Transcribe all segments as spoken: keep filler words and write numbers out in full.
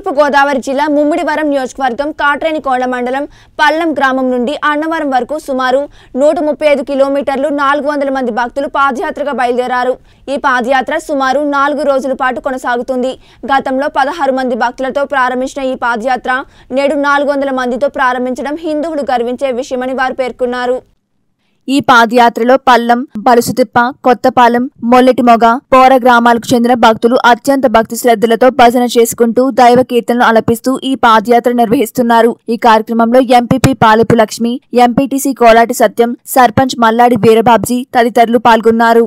తూర్పు గోదావరి జిల్లా ముమ్మిడివరం నియోజకవర్గం కాట్రేనికొండ మండలం పల్లం గ్రామం నుండి అన్నవరం వరకు సుమారు నూట ముప్పై ఐదు కిలోమీటర్లు నాలుగు వందల మంది భక్తులు పాదయాత్రగా బయలుదేరారు. ఈ పాదయాత్ర సుమారు నాలుగు రోజుల పాటు కొనసాగుతుంది. గతంలో పదహారు మంది భక్తులతో ప్రారంభించిన ఈ పాదయాత్ర నేడు నాలుగు వందల మందితో ప్రారంభించడం హిందువులు గర్వించే విషయమని వారు పేర్కొన్నారు. ఈ పాదయాత్రలో పల్లం, బలుసుతిప్ప, కొత్తపాలెం, మొల్లటిమొగ, పోర గ్రామాలకు చెందిన భక్తులు అత్యంత భక్తి శ్రద్ధలతో భజన చేసుకుంటూ దైవ కీర్తనలు అలపిస్తూ ఈ పాదయాత్ర నిర్వహిస్తున్నారు. ఈ కార్యక్రమంలో ఎంపీపీ పాలపు లక్ష్మి, ఎంపీటీసీ కోలాటి సత్యం, సర్పంచ్ మల్లాడి వీరబాబ్జీ తదితరులు పాల్గొన్నారు.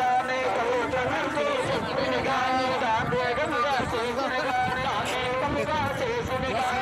గాని కవిత్రమింతో చెప్తని గాని దాంతేగంగా చేసుని గాని దాంతేగంగా చేసుని గాని